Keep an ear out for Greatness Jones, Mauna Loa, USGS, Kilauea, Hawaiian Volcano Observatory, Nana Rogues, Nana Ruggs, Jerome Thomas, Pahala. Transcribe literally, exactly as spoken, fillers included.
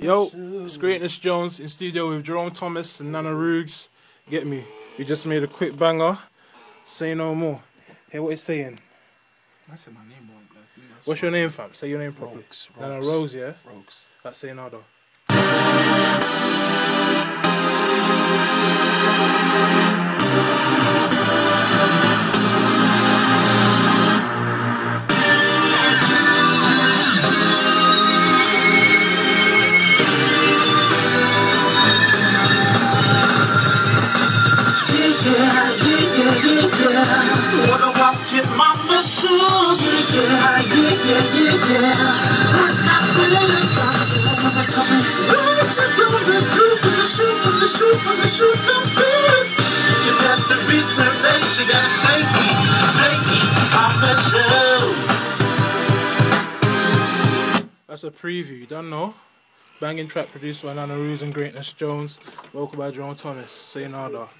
Yo, it's Greatness Jones in studio with Jerome Thomas and Nana Ruggs. Get me? We just made a quick banger. Say no more. Hear what he's saying. I said my name wrong, bro. What's your name, fam? Say your name properly. Rogues. Nana Rogues, yeah? Rogues. That's saying how though. Wanna walk in mama's shoes? Yeah, yeah, yeah, yeah, yeah. I'm not really got to listen to something. What you gonna do when you shoot, when you shoot, when you shoot the beat? You got to be too late, you gotta stay key, stay key, mama's shoes. That's a preview, you don't know? Banging track produced by Nana Ruggs and Greatness Jones, vocal by Jerome Thomas, saying nada.